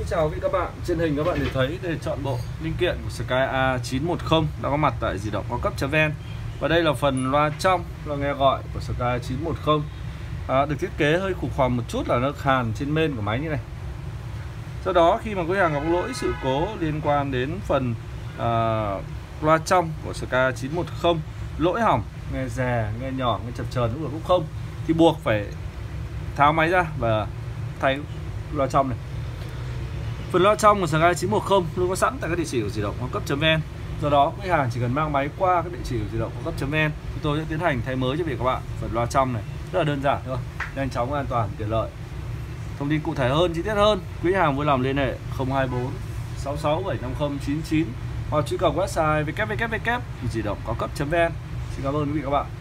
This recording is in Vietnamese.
Xin chào quý các bạn, trên hình các bạn để thấy để chọn bộ linh kiện của Sky A910 đã có mặt tại didongcaocap.vn. Và đây là phần loa trong, loa nghe gọi của Sky A910. Được thiết kế hơi khủng hoảng một chút là nó hàn trên mên của máy như này. Sau đó khi mà quý hàng gặp lỗi sự cố liên quan đến phần loa trong của Sky A910, lỗi hỏng, nghe rè, nghe nhỏ, nghe chập chờn cũng được cũng không, thì buộc phải tháo máy ra và thay loa trong này. Phần loa trong của Sky A910 luôn có sẵn tại các địa chỉ của didongcaocap.vn. Do đó quý hàng chỉ cần mang máy qua các địa chỉ của didongcaocap.vn, chúng tôi sẽ tiến hành thay mới cho việc các bạn. Phần loa trong này rất là đơn giản thôi, nhanh chóng, an toàn, tiện lợi. Thông tin cụ thể hơn, chi tiết hơn, quý hàng vui lòng liên hệ 024 66 750 99 hoặc truy cập website www.didongcaocap.vn. Xin cảm ơn quý vị các bạn.